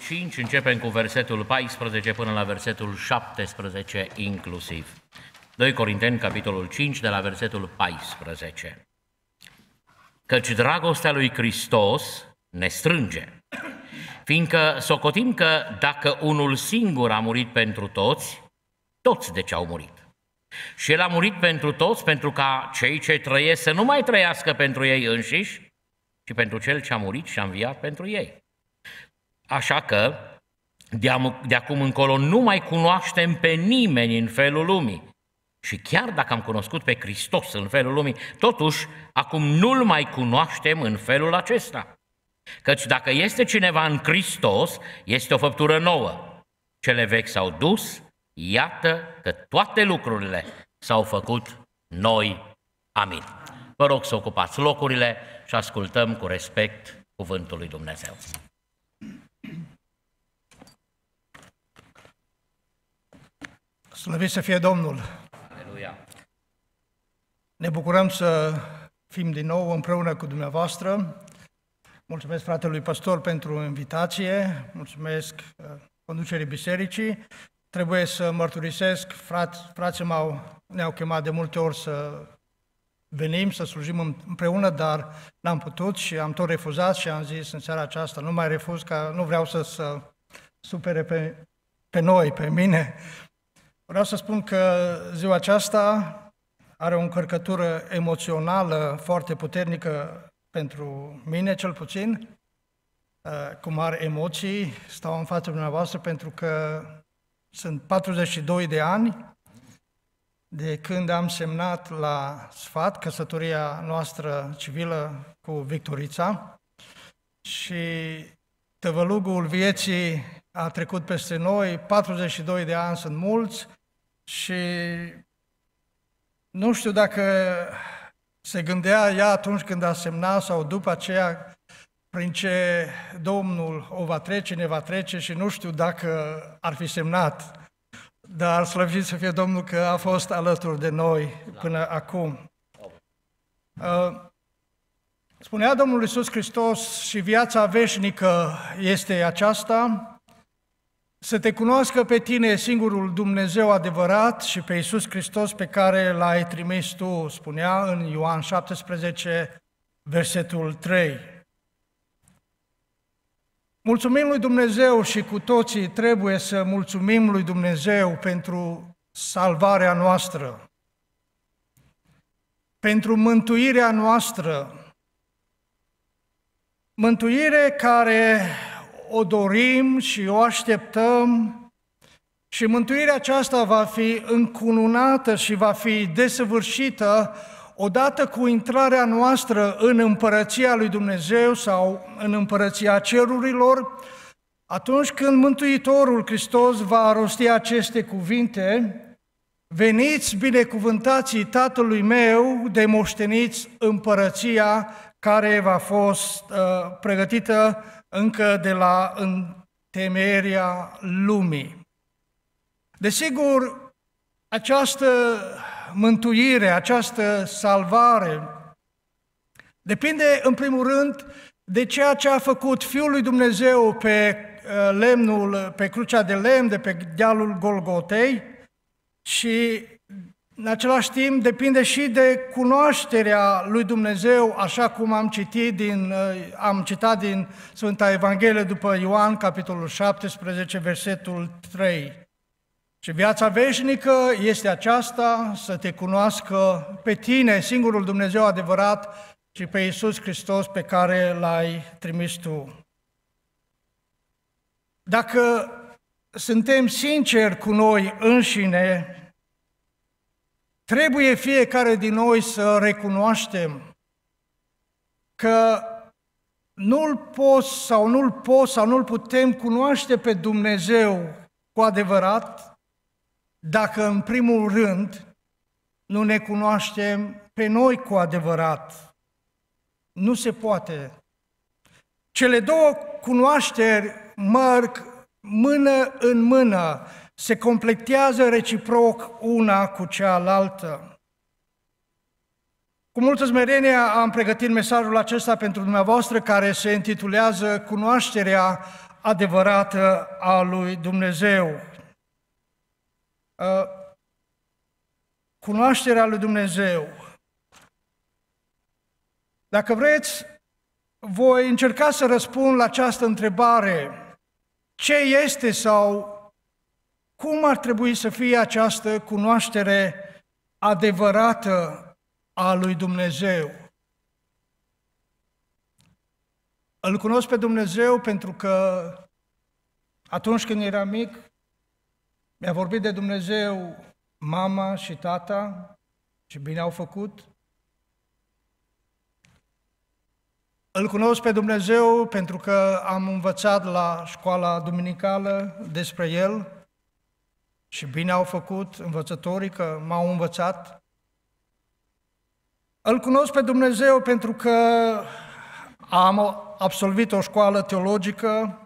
5, începem cu versetul 14 până la versetul 17 inclusiv. 2 Corinteni, capitolul 5, de la versetul 14. Căci dragostea lui Hristos ne strânge, fiindcă socotim că dacă unul singur a murit pentru toți, toți deci au murit. Și El a murit pentru toți, pentru ca cei ce trăiesc să nu mai trăiască pentru ei înșiși, ci pentru Cel ce a murit și a înviat pentru ei. Așa că, de acum încolo, nu mai cunoaștem pe nimeni în felul lumii. Și chiar dacă am cunoscut pe Hristos în felul lumii, totuși, acum nu-L mai cunoaștem în felul acesta. Căci dacă este cineva în Hristos, este o făptură nouă. Cele vechi s-au dus, iată că toate lucrurile s-au făcut noi. Amin. Vă rog să ocupați locurile și ascultăm cu respect cuvântul lui Dumnezeu. Slăvit să fie Domnul! Aleluia! Ne bucurăm să fim din nou împreună cu dumneavoastră. Mulțumesc fratelui pastor pentru invitație, mulțumesc conducerii bisericii. Trebuie să mărturisesc, frații ne-au chemat de multe ori să venim, să slujim împreună, dar n-am putut și am tot refuzat și am zis în seara aceasta, nu mai refuz, că nu vreau să supere pe noi, pe mine. Vreau să spun că ziua aceasta are o încărcătură emoțională foarte puternică pentru mine, cel puțin, cu mari emoții, stau în fața dumneavoastră pentru că sunt 42 de ani de când am semnat la sfat căsătoria noastră civilă cu Victorița și tăvălugul vieții a trecut peste noi, 42 de ani sunt mulți și nu știu dacă se gândea ea atunci când a semnat sau după aceea prin ce Domnul o va trece, ne va trece și nu știu dacă ar fi semnat. Dar slăvit să fie Domnul că a fost alături de noi până acum. Spunea Domnul Iisus Hristos și viața veșnică este aceasta, să te cunoască pe tine singurul Dumnezeu adevărat și pe Iisus Hristos pe care l-ai trimis tu, spunea în Ioan 17, versetul 3. Mulțumim lui Dumnezeu și cu toții trebuie să mulțumim lui Dumnezeu pentru salvarea noastră, pentru mântuirea noastră, mântuire care o dorim și o așteptăm și mântuirea aceasta va fi încununată și va fi desăvârșită odată cu intrarea noastră în Împărăția lui Dumnezeu sau în Împărăția Cerurilor, atunci când Mântuitorul Hristos va rosti aceste cuvinte, veniți binecuvântații Tatălui meu de moșteniți Împărăția care v-a fost pregătită încă de la întemeierea lumii. Desigur, această mântuire, această salvare depinde în primul rând de ceea ce a făcut Fiul lui Dumnezeu pe crucea de lemn, de pe dealul Golgotei și în același timp depinde și de cunoașterea lui Dumnezeu, așa cum am citat din Sfânta Evanghelie după Ioan, capitolul 17, versetul 3. Și viața veșnică este aceasta, să te cunoască pe tine, singurul Dumnezeu adevărat, și pe Iisus Hristos pe care l-ai trimis tu. Dacă suntem sinceri cu noi înșine, trebuie fiecare din noi să recunoaștem că nu-L putem cunoaște pe Dumnezeu cu adevărat dacă în primul rând nu ne cunoaștem pe noi cu adevărat. Nu se poate. Cele două cunoașteri merg mână în mână. Se completează reciproc una cu cealaltă. Cu multă smerenie am pregătit mesajul acesta pentru dumneavoastră, care se intitulează Cunoașterea adevărată a lui Dumnezeu. Cunoașterea lui Dumnezeu. Dacă vreți, voi încerca să răspund la această întrebare. Ce este sau cum ar trebui să fie această cunoaștere adevărată a lui Dumnezeu? Îl cunosc pe Dumnezeu pentru că atunci când eram mic, mi-a vorbit de Dumnezeu mama și tata și bine au făcut. Îl cunosc pe Dumnezeu pentru că am învățat la școala duminicală despre El și bine au făcut învățătorii că m-au învățat. Îl cunosc pe Dumnezeu pentru că am absolvit o școală teologică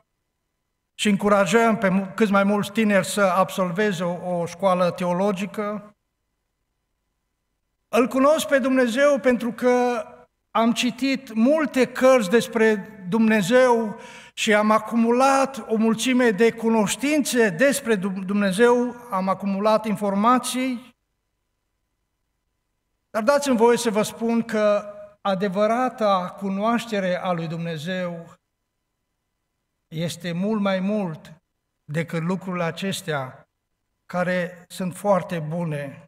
și încurajăm pe cât mai mulți tineri să absolveze o școală teologică. Îl cunosc pe Dumnezeu pentru că am citit multe cărți despre Dumnezeu și am acumulat o mulțime de cunoștințe despre Dumnezeu, am acumulat informații. Dar dați-mi voie să vă spun că adevărata cunoaștere a lui Dumnezeu este mult mai mult decât lucrurile acestea, care sunt foarte bune.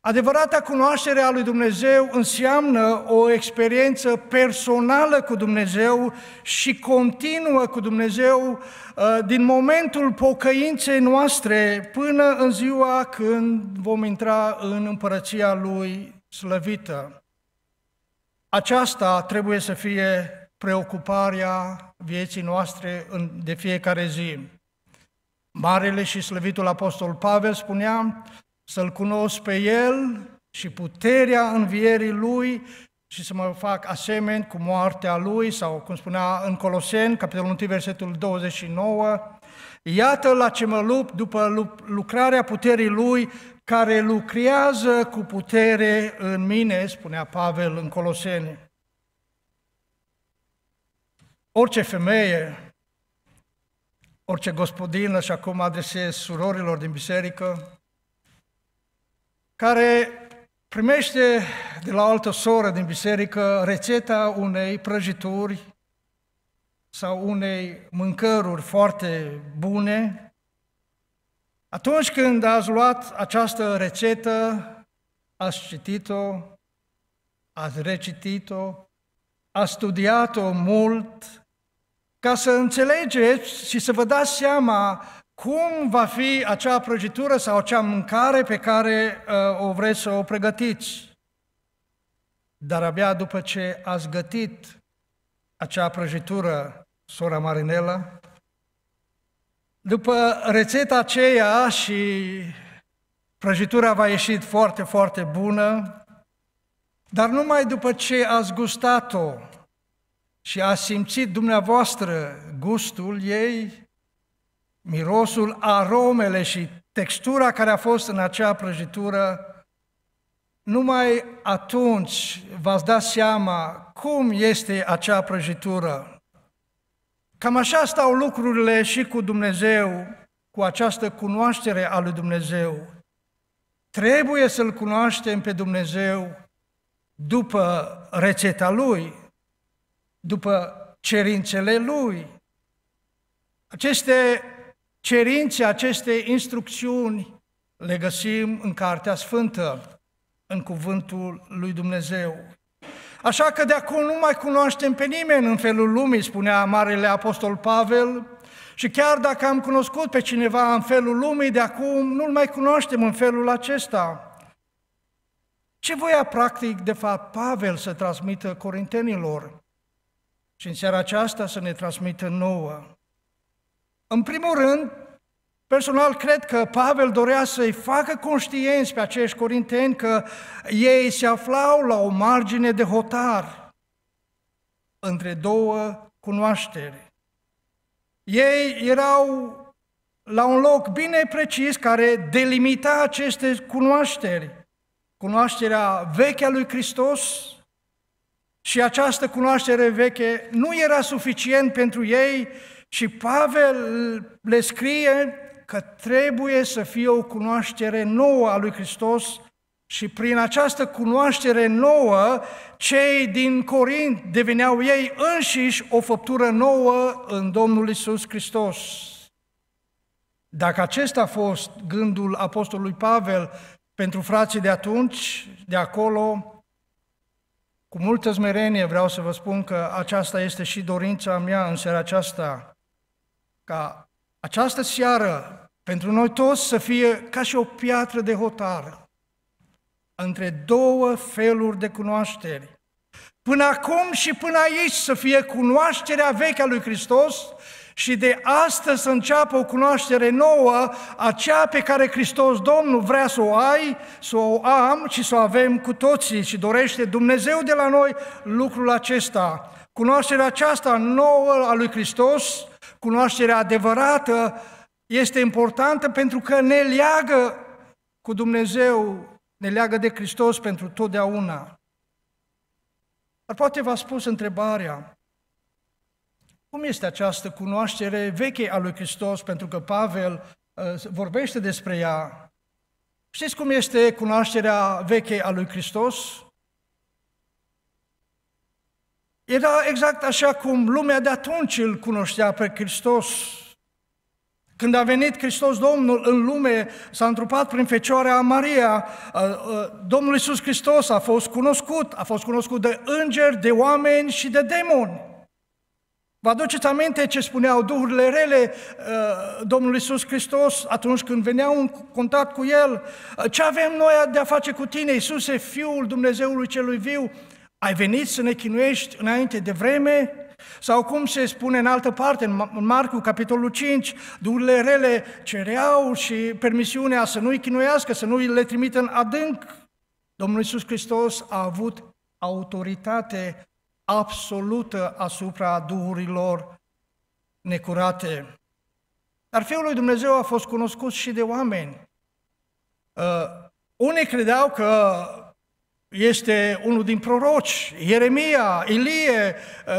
Adevărata cunoaștere a lui Dumnezeu înseamnă o experiență personală cu Dumnezeu și continuă cu Dumnezeu din momentul pocăinței noastre până în ziua când vom intra în împărăția Lui slăvită. Aceasta trebuie să fie preocuparea vieții noastre de fiecare zi. Marele și slăvitul apostol Pavel spunea să-L cunosc pe El și puterea învierii Lui și să mă fac asemeni cu moartea Lui, sau cum spunea în Coloseni, capitolul 1, versetul 29, iată la ce mă lupt după lucrarea puterii Lui care lucrează cu putere în mine, spunea Pavel în Coloseni. Orice femeie, orice gospodină, și acum adresez surorilor din biserică, care primește de la o altă soră din biserică rețeta unei prăjituri sau unei mâncăruri foarte bune, atunci când ați luat această rețetă, ați citit-o, ați recitit-o, ați studiat-o mult, ca să înțelegeți și să vă dați seama cum va fi acea prăjitură sau acea mâncare pe care o vreți să o pregătiți. Dar abia după ce ați gătit acea prăjitură, sora Marinela, după rețeta aceea și prăjitura va ieși foarte, foarte bună, dar numai după ce ați gustat-o și ați simțit dumneavoastră gustul ei, mirosul, aromele și textura care a fost în acea prăjitură, numai atunci v-ați dat seama cum este acea prăjitură. Cam așa stau lucrurile și cu Dumnezeu, cu această cunoaștere a lui Dumnezeu. Trebuie să-L cunoaștem pe Dumnezeu după rețeta Lui, după cerințele Lui. Aceste cerințe, aceste instrucțiuni le găsim în Cartea Sfântă, în Cuvântul lui Dumnezeu. Așa că de acum nu mai cunoaștem pe nimeni în felul lumii, spunea Marele Apostol Pavel, și chiar dacă am cunoscut pe cineva în felul lumii, de acum nu-l mai cunoaștem în felul acesta. Ce voia practic, de fapt, Pavel să transmită corintenilor și în seara aceasta să ne transmită nouă? În primul rând, personal cred că Pavel dorea să-i facă conștienți pe acești corinteni că ei se aflau la o margine de hotar între două cunoaștere. Ei erau la un loc bine precis care delimita aceste cunoașteri. Cunoașterea veche a lui Hristos și această cunoaștere veche nu era suficient pentru ei Și Pavel le scrie că trebuie să fie o cunoaștere nouă a lui Hristos și prin această cunoaștere nouă, cei din Corint deveneau ei înșiși o făptură nouă în Domnul Iisus Hristos. Dacă acesta a fost gândul apostolului Pavel pentru frații de atunci, de acolo, cu multă smerenie vreau să vă spun că aceasta este și dorința mea în seara aceasta, ca această seară pentru noi toți să fie ca și o piatră de hotar între două feluri de cunoaștere. Până acum și până aici să fie cunoașterea veche a lui Hristos și de astăzi să înceapă o cunoaștere nouă, aceea pe care Hristos Domnul vrea să o ai, să o am și să o avem cu toții și dorește Dumnezeu de la noi lucrul acesta. Cunoașterea aceasta nouă a lui Hristos, cunoașterea adevărată, este importantă pentru că ne leagă cu Dumnezeu, ne leagă de Hristos pentru totdeauna. Dar poate v-a spus întrebarea, cum este această cunoaștere veche a lui Hristos, pentru că Pavel vorbește despre ea? Știți cum este cunoașterea veche a lui Hristos? Era exact așa cum lumea de atunci îl cunoștea pe Hristos. Când a venit Hristos Domnul în lume, s-a întrupat prin Fecioara Maria, Domnul Iisus Hristos a fost cunoscut, de îngeri, de oameni și de demoni. Vă aduceți aminte ce spuneau duhurile rele Domnului Iisus Hristos atunci când veneau în contact cu El? Ce avem noi de a face cu tine, Iisuse, Fiul Dumnezeului Celui Viu? Ai venit să ne chinuiești înainte de vreme? Sau cum se spune în altă parte, în Marcu, capitolul 5, duhurile rele cereau și permisiunea să nu-i chinuiască, să nu-i le trimită în adânc. Domnul Iisus Hristos a avut autoritate absolută asupra duhurilor necurate. Dar Fiul lui Dumnezeu a fost cunoscut și de oameni. Unii credeau că este unul din proroci, Ieremia, Ilie,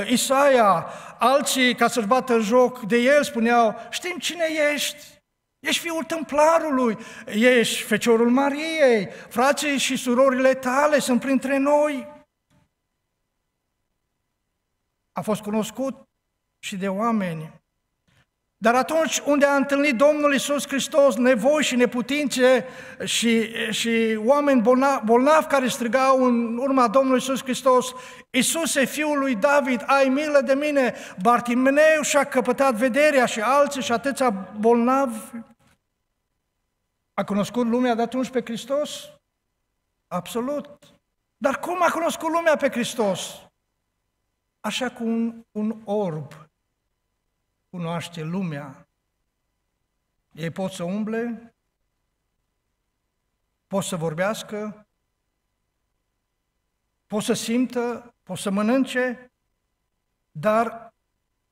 Isaia, alții, ca să-și bată joc de el, spuneau, știm cine ești. Ești fiul Templarului, ești Feciorul Mariei, frații și surorile tale sunt printre noi. A fost cunoscut și de oameni. Dar atunci unde a întâlnit Domnul Iisus Hristos nevoi și neputințe și oameni bolnavi care strigau în urma Domnului Iisus Hristos, Iisuse, Fiul lui David, ai milă de mine, Bartimeu și-a căpătat vederea și alții și atâția bolnavi. A cunoscut lumea de atunci pe Hristos? Absolut. Dar cum a cunoscut lumea pe Hristos? Așa cum un orb cunoaște lumea. Ei pot să umble, pot să vorbească, pot să simtă, pot să mănânce, dar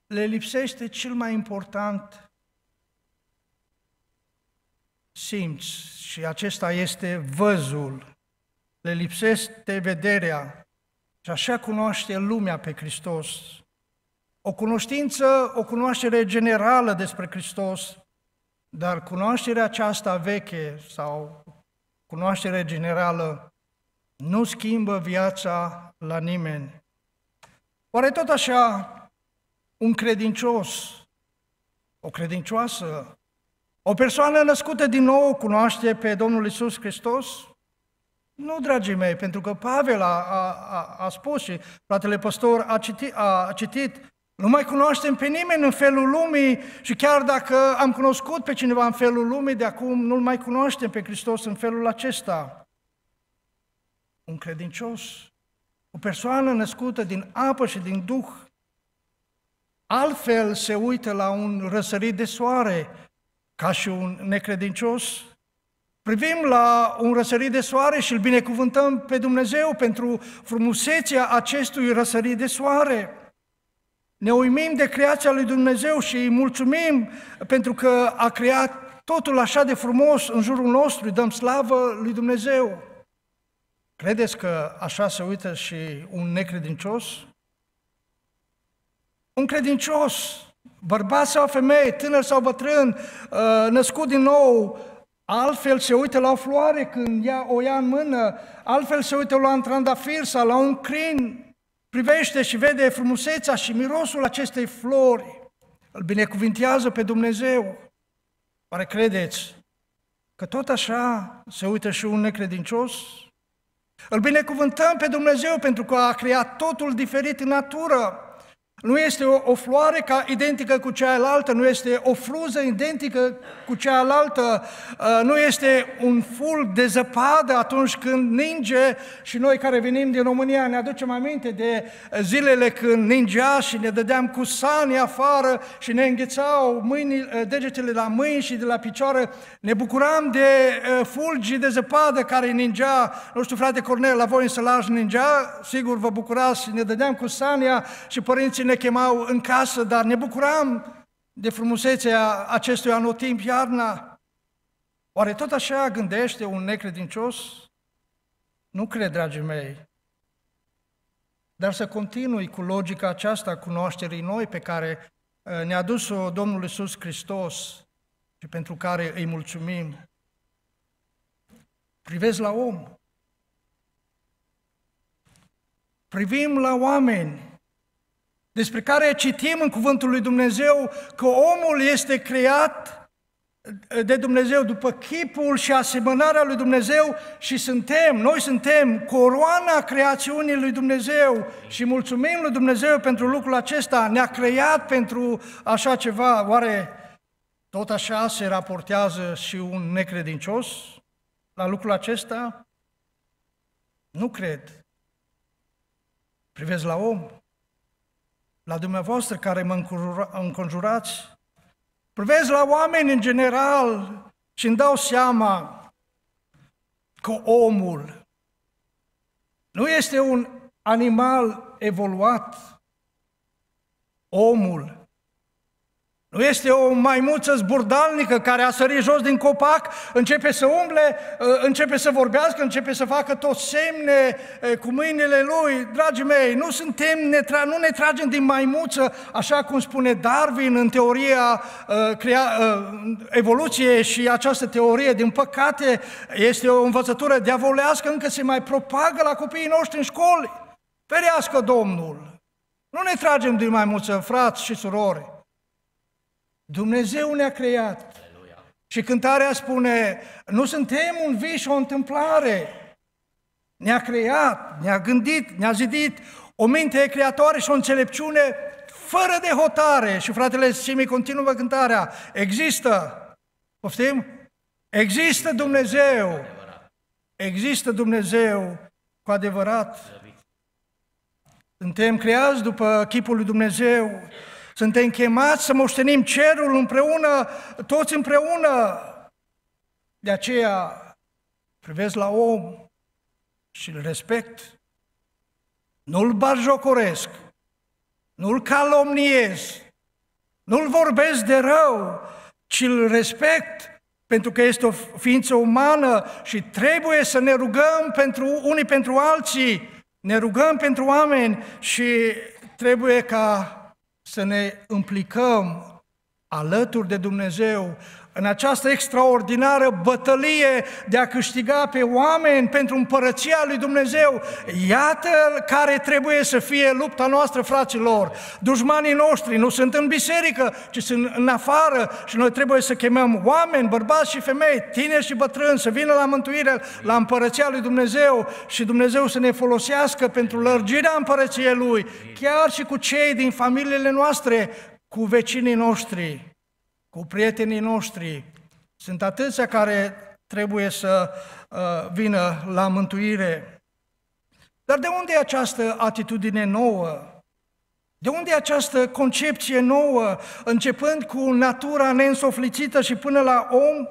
le lipsește cel mai important, simți, și acesta este văzul, le lipsește vederea. Și așa cunoaște lumea pe Hristos. O cunoștință, o cunoaștere generală despre Hristos, dar cunoașterea aceasta veche sau cunoaștere generală nu schimbă viața la nimeni. Oare tot așa un credincios, o credincioasă, o persoană născută din nou cunoaște pe Domnul Iisus Hristos? Nu, dragii mei, pentru că Pavel a spus și fratele păstor a citit, nu mai cunoaștem pe nimeni în felul lumii și chiar dacă am cunoscut pe cineva în felul lumii, de acum nu-L mai cunoaștem pe Hristos în felul acesta. Un credincios, o persoană născută din apă și din Duh, altfel se uită la un răsărit de soare ca și un necredincios. Privim la un răsărit de soare și îl binecuvântăm pe Dumnezeu pentru frumusețea acestui răsărit de soare. Ne uimim de creația lui Dumnezeu și îi mulțumim pentru că a creat totul așa de frumos în jurul nostru, dăm slavă lui Dumnezeu. Credeți că așa se uită și un necredincios? Un credincios bărbat sau femeie, tânăr sau bătrân, născut din nou, altfel se uită la o floare când o ia în mână, altfel se uită la un trandafir sau la un crin, privește și vede frumusețea și mirosul acestei flori. Îl binecuvintează pe Dumnezeu. Oare credeți că tot așa se uită și un necredincios? Îl binecuvântăm pe Dumnezeu pentru că a creat totul diferit în natură. Nu este o floare ca identică cu cealaltă, nu este o frunză identică cu cealaltă, nu este un fulg de zăpadă atunci când ninge. Și noi care venim din România ne aducem aminte de zilele când ningea și ne dădeam cu sani afară și ne înghețau degetele la mâini și de la picioare. Ne bucuram de fulgi de zăpadă care ningea. Nu știu, frate Cornel, la voi în Sălaj ningea? Sigur vă bucurați și ne dădeam cu sania și părinții ne chemau în casă, dar ne bucuram de frumusețea acestui anotimp, iarna. Oare tot așa gândește un necredincios? Nu cred, dragii mei. Dar să continui cu logica aceasta a cunoașterii noi pe care ne-a dus-o Domnul Iisus Hristos și pentru care îi mulțumim. Privesc la om. Privim la oameni, despre care citim în Cuvântul lui Dumnezeu că omul este creat de Dumnezeu după chipul și asemănarea lui Dumnezeu și noi suntem coroana creațiunii lui Dumnezeu și mulțumim lui Dumnezeu pentru lucrul acesta, ne-a creat pentru așa ceva. Oare tot așa se raportează și un necredincios la lucrul acesta? Nu cred. Privesc la om. La dumneavoastră care mă înconjurați, privesc la oameni în general și îmi dau seama că omul nu este un animal evoluat. Omul nu este o maimuță zburdalnică care a sărit jos din copac, începe să umble, începe să vorbească, începe să facă tot semne cu mâinile lui. Dragii mei, nu ne tragem din maimuță, așa cum spune Darwin în teoria evoluției, și această teorie, din păcate, este o învățătură diavolească, încă se mai propagă la copiii noștri în școli. Ferească Domnul! Nu ne tragem din maimuță, frați și surori! Dumnezeu ne-a creat. Aleluia. Și cântarea spune, nu suntem un vis și o întâmplare. Ne-a creat, ne-a gândit, ne-a zidit o minte creatoare și o înțelepciune fără de hotare. Și fratele Simi continuă cântarea. Există, poftim? Există Dumnezeu. Există Dumnezeu cu adevărat. Suntem creați după chipul lui Dumnezeu. Suntem chemați să moștenim cerul împreună, toți împreună. De aceea privesc la om și îl respect. Nu-l batjocoresc, nu-l calomniez, nu-l vorbesc de rău, ci îl respect. Pentru că este o ființă umană și trebuie să ne rugăm unii pentru alții, ne rugăm pentru oameni și trebuie ca să ne implicăm alături de Dumnezeu în această extraordinară bătălie de a câștiga pe oameni pentru împărăția lui Dumnezeu. Iată care trebuie să fie lupta noastră, fraților. Dușmanii noștri nu sunt în biserică, ci sunt în afară și noi trebuie să chemăm oameni, bărbați și femei, tineri și bătrâni, să vină la mântuire, la împărăția lui Dumnezeu și Dumnezeu să ne folosească pentru lărgirea împărăției Lui, chiar și cu cei din familiile noastre, cu vecinii noștri, cu prietenii noștri. Sunt atâția care trebuie să vină la mântuire. Dar de unde e această atitudine nouă? De unde e această concepție nouă, începând cu natura neînsuflețită și până la om?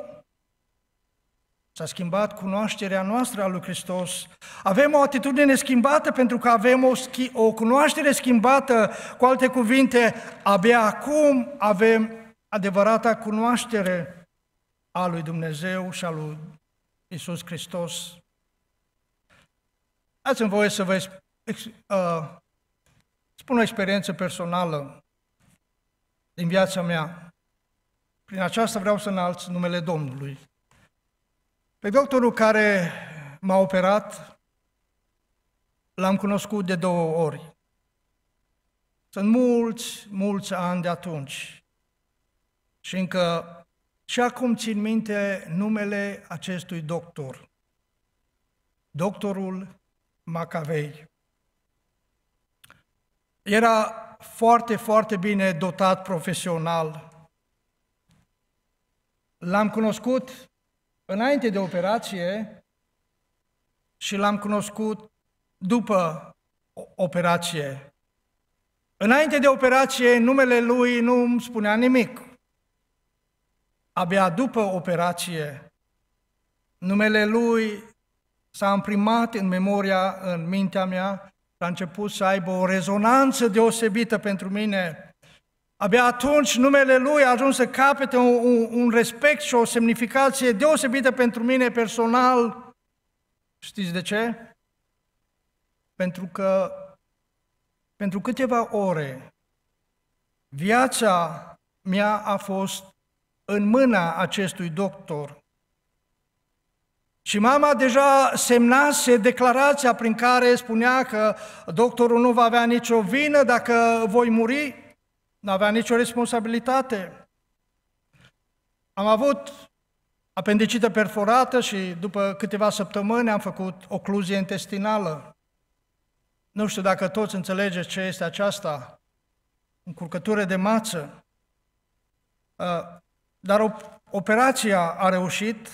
S-a schimbat cunoașterea noastră a lui Hristos. Avem o atitudine schimbată pentru că avem o cunoaștere schimbată. Cu alte cuvinte, abia acum avem adevărata cunoaștere a lui Dumnezeu și a lui Iisus Hristos. Dați-mi voie să vă spun o experiență personală. din viața mea. Prin aceasta vreau să înalț numele Domnului. Pe doctorul care m-a operat, l-am cunoscut de 2 ori. Sunt mulți ani de atunci. Și încă și acum țin minte numele acestui doctor, doctorul Macavei. Era foarte, foarte bine dotat profesional. L-am cunoscut înainte de operație și l-am cunoscut după operație. Înainte de operație, numele lui nu îmi spunea nimic. Abia după operație, numele lui s-a imprimat în memoria, în mintea mea, și a început să aibă o rezonanță deosebită pentru mine. Abia atunci numele lui a ajuns să capete un respect și o semnificație deosebită pentru mine personal. Știți de ce? Pentru că pentru câteva ore viața mea a fost în mâna acestui doctor. Și mama deja semnase declarația prin care spunea că doctorul nu va avea nicio vină dacă voi muri, nu avea nicio responsabilitate. Am avut apendicită perforată și după câteva săptămâni am făcut ocluzie intestinală. Nu știu dacă toți înțelegeți ce este aceasta, încurcătură de mață. Dar operația a reușit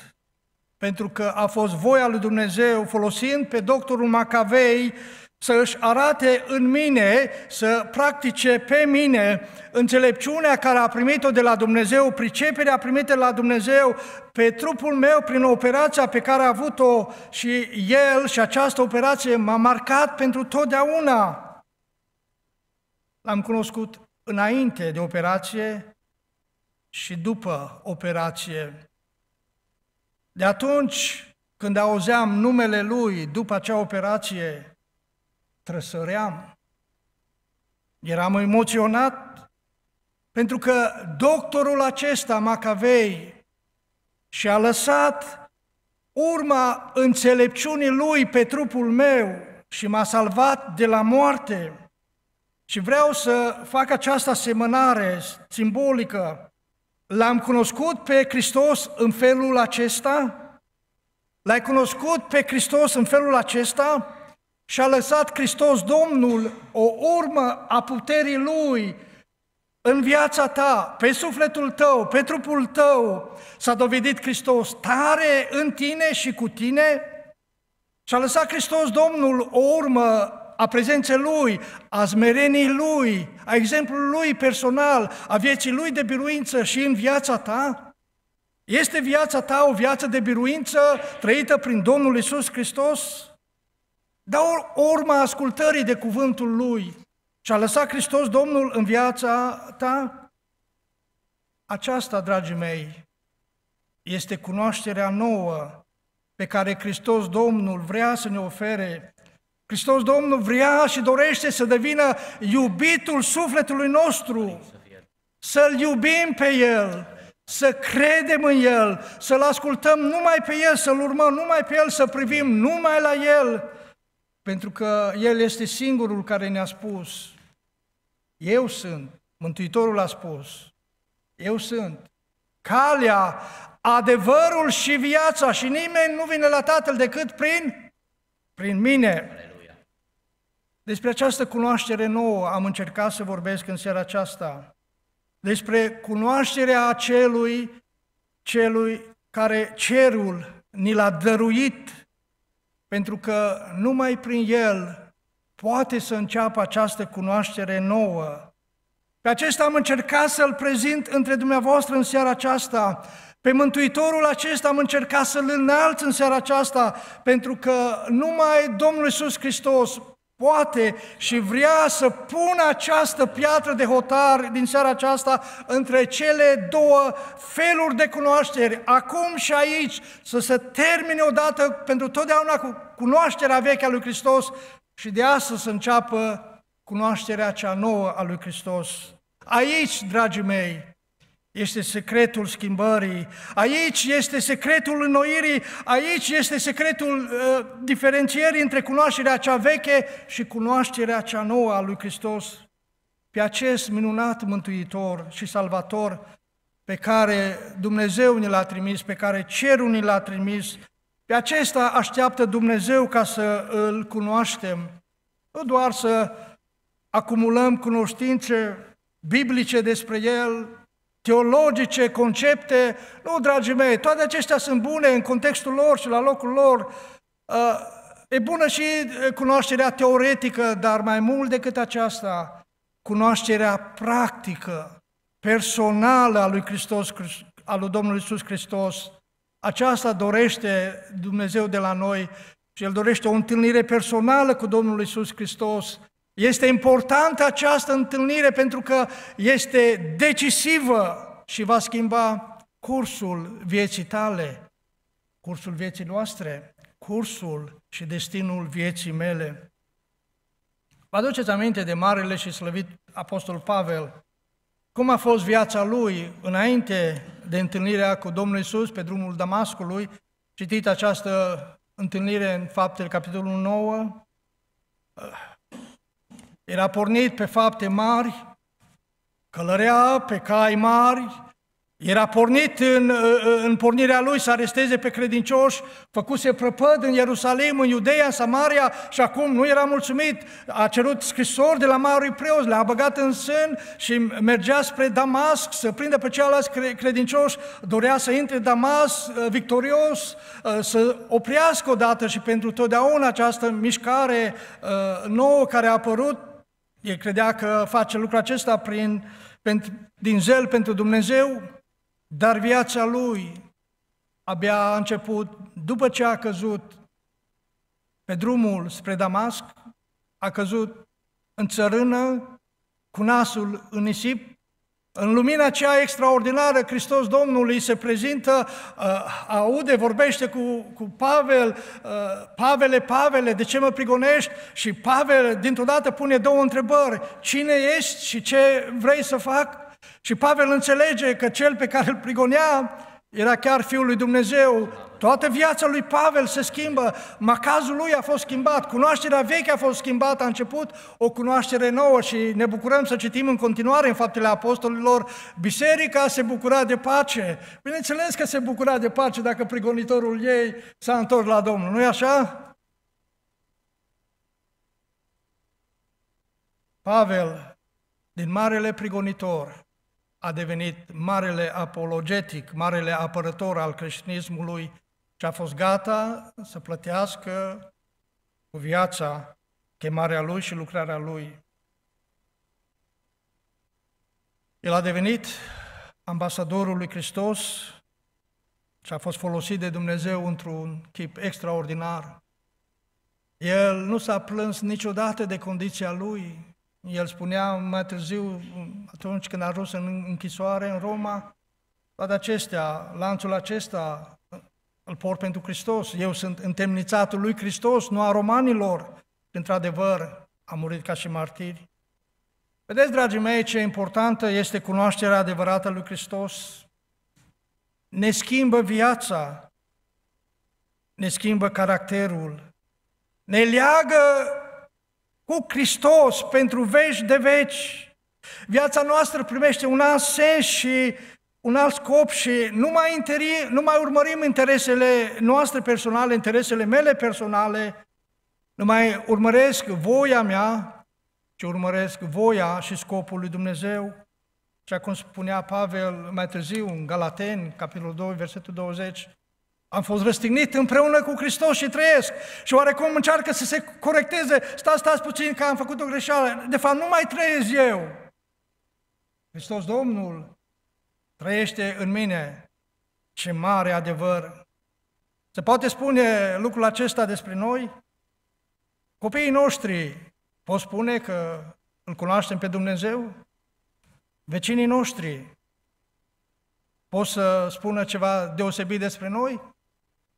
pentru că a fost voia lui Dumnezeu, folosind pe doctorul Macavei să își arate în mine, să practice pe mine înțelepciunea care a primit-o de la Dumnezeu, priceperea primită de la Dumnezeu pe trupul meu prin operația pe care a avut-o și el, și această operație m-a marcat pentru totdeauna. L-am cunoscut înainte de operație și după operație. De atunci când auzeam numele lui după acea operație, trăsăream. Eram emoționat pentru că doctorul acesta, Macavei, și-a lăsat urma înțelepciunii lui pe trupul meu și m-a salvat de la moarte. Și vreau să fac această asemănare simbolică. L-am cunoscut pe Hristos în felul acesta? L-ai cunoscut pe Hristos în felul acesta? Și-a lăsat Hristos Domnul o urmă a puterii Lui în viața ta, pe sufletul tău, pe trupul tău. S-a dovedit Hristos tare în tine și cu tine? Și-a lăsat Hristos Domnul o urmă a prezenței Lui, a smereniei Lui, a exemplului Lui personal, a vieții Lui de biruință și în viața ta? Este viața ta o viață de biruință trăită prin Domnul Iisus Hristos? Dar urma ascultării de cuvântul Lui și-a lăsat Hristos Domnul în viața ta? Aceasta, dragii mei, este cunoașterea nouă pe care Hristos Domnul vrea să ne ofere. Hristos Domnul vrea și dorește să devină iubitul sufletului nostru, să-L iubim pe El, să credem în El, să-L ascultăm numai pe El, să-L urmăm numai pe El, să privim numai la El, pentru că El este singurul care ne-a spus, eu sunt, Mântuitorul a spus, eu sunt calea, adevărul și viața și nimeni nu vine la Tatăl decât prin mine. Despre această cunoaștere nouă am încercat să vorbesc în seara aceasta, despre cunoașterea acelui care cerul ni l-a dăruit, pentru că numai prin el poate să înceapă această cunoaștere nouă. Pe acesta am încercat să-l prezint între dumneavoastră în seara aceasta, pe Mântuitorul acesta am încercat să-l înalț în seara aceasta, pentru că numai Domnul Iisus Hristos poate și vrea să pună această piatră de hotar din seara aceasta între cele două feluri de cunoaștere, acum și aici, să se termine odată pentru totdeauna cu cunoașterea veche a lui Hristos și de astăzi să înceapă cunoașterea cea nouă a lui Hristos. Aici, dragii mei, este secretul schimbării, aici este secretul înnoirii, aici este secretul diferențierii între cunoașterea cea veche și cunoașterea cea nouă a lui Hristos, pe acest minunat mântuitor și salvator pe care Dumnezeu ne l-a trimis, pe care cerul ne l-a trimis, pe acesta așteaptă Dumnezeu ca să îl cunoaștem, nu doar să acumulăm cunoștințe biblice despre el, teologice, concepte. Nu, dragii mei, toate acestea sunt bune în contextul lor și la locul lor. E bună și cunoașterea teoretică, dar mai mult decât aceasta, cunoașterea practică, personală a lui Hristos, a lui Domnul Iisus Hristos. Aceasta dorește Dumnezeu de la noi și El dorește o întâlnire personală cu Domnul Iisus Hristos. Este importantă această întâlnire pentru că este decisivă și va schimba cursul vieții tale, cursul vieții noastre, cursul și destinul vieții mele. Vă aduceți aminte de marele și slăvit apostol Pavel? Cum a fost viața lui înainte de întâlnirea cu Domnul Iisus pe drumul Damascului? Citit această întâlnire în Faptele, capitolul 9. Era pornit pe fapte mari, călărea pe cai mari, era pornit în pornirea lui să aresteze pe credincioși, făcuse prăpăd în Ierusalim, în Iudeea, în Samaria și acum nu era mulțumit. A cerut scrisori de la marii preoți, le-a băgat în sân și mergea spre Damasc să prindă pe ceilalți credincioși, dorea să intre Damasc victorios, să oprească odată și pentru totdeauna această mișcare nouă care a apărut. El credea că face lucrul acesta din zel pentru Dumnezeu. Dar viața lui abia a început după ce a căzut pe drumul spre Damasc, a căzut în țărână, cu nasul în nisip. În lumina aceea extraordinară, Hristos Domnul îi se prezintă, aude, vorbește cu Pavel, Pavele, de ce mă prigonești? Și Pavel dintr-o dată pune două întrebări, cine ești și ce vrei să fac? Și Pavel înțelege că cel pe care îl prigonea era chiar Fiul lui Dumnezeu. Toată viața lui Pavel se schimbă, macazul lui a fost schimbat, cunoașterea veche a fost schimbată, a început o cunoaștere nouă și ne bucurăm să citim în continuare în Faptele Apostolilor, biserica se bucura de pace. Bineînțeles că se bucura de pace dacă prigonitorul ei s-a întors la Domnul, nu-i așa? Pavel, din marele prigonitor, a devenit marele apologetic, marele apărător al creștinismului și a fost gata să plătească cu viața chemarea lui și lucrarea lui. El a devenit ambasadorul lui Hristos și a fost folosit de Dumnezeu într-un chip extraordinar. El nu s-a plâns niciodată de condiția lui. El spunea mai târziu, atunci când a ajuns în închisoare în Roma, toate acestea, lanțul acesta îl port pentru Hristos. Eu sunt întemnițatul lui Hristos, nu a romanilor. Într-adevăr, a murit ca și martiri. Vedeți, dragii mei, ce importantă este cunoașterea adevărată lui Hristos. Ne schimbă viața, ne schimbă caracterul, ne leagă cu Hristos pentru veci de veci. Viața noastră primește un alt sens și un alt scop și nu mai urmărim interesele noastre personale, interesele mele personale, nu mai urmăresc voia mea, ci urmăresc voia și scopul lui Dumnezeu. Și cum spunea Pavel mai târziu în Galateni, capitolul 2, versetul 20, am fost răstignit împreună cu Hristos și trăiesc. Și oarecum încearcă să se corecteze. Stați puțin că am făcut o greșeală. De fapt, nu mai trăiesc eu. Hristos Domnul trăiește în mine. Ce mare adevăr! Se poate spune lucrul acesta despre noi? Copiii noștri pot spune că îl cunoaștem pe Dumnezeu? Vecinii noștri pot să spună ceva deosebit despre noi?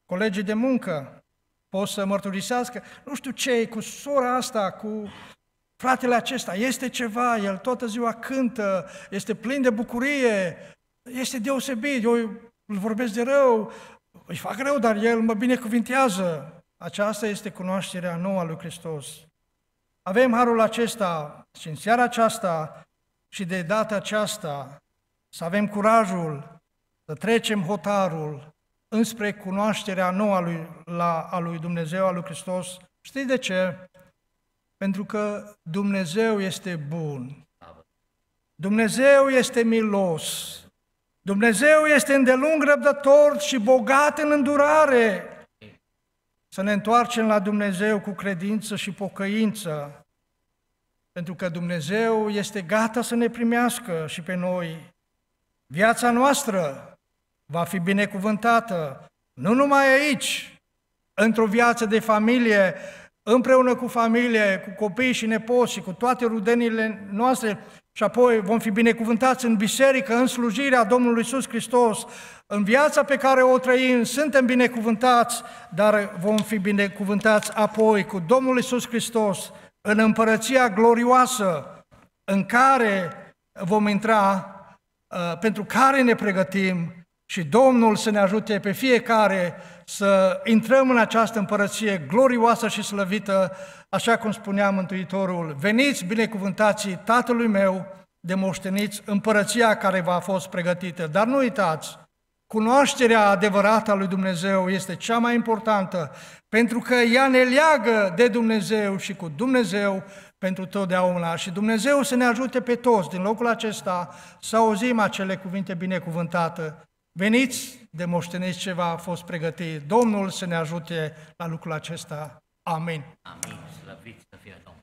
Colegii de muncă pot să mărturisească, nu știu ce e cu sora asta, cu Fratele acesta este ceva, el toată ziua cântă, este plin de bucurie, este deosebit, eu îl vorbesc de rău, îi fac rău, dar el mă binecuvintează. Aceasta este cunoașterea nouă a lui Hristos. Avem harul acesta și în seara aceasta și de data aceasta să avem curajul să trecem hotarul înspre cunoașterea nouă a lui Dumnezeu, a lui Hristos. Știți de ce? Pentru că Dumnezeu este bun, Dumnezeu este milos, Dumnezeu este îndelung răbdător și bogat în îndurare. Să ne întoarcem la Dumnezeu cu credință și pocăință, pentru că Dumnezeu este gata să ne primească și pe noi. Viața noastră va fi binecuvântată, nu numai aici, într-o viață de familie, împreună cu familie, cu copii și nepoți și cu toate rudenile noastre, și apoi vom fi binecuvântați în biserică, în slujirea Domnului Iisus Hristos. În viața pe care o trăim, suntem binecuvântați, dar vom fi binecuvântați apoi cu Domnul Iisus Hristos în împărăția glorioasă în care vom intra, pentru care ne pregătim, și Domnul să ne ajute pe fiecare să intrăm în această împărăție glorioasă și slăvită, așa cum spunea Mântuitorul: veniți binecuvântații Tatălui meu de moșteniți împărăția care v-a fost pregătită. Dar nu uitați, cunoașterea adevărată a lui Dumnezeu este cea mai importantă, pentru că ea ne leagă de Dumnezeu și cu Dumnezeu pentru totdeauna. Și Dumnezeu să ne ajute pe toți din locul acesta să auzim acele cuvinte binecuvântate. Veniți de moșteniți ceva a fost pregătit. Domnul să ne ajute la lucrul acesta. Amin. Amin. Slăviți să fie Domnul.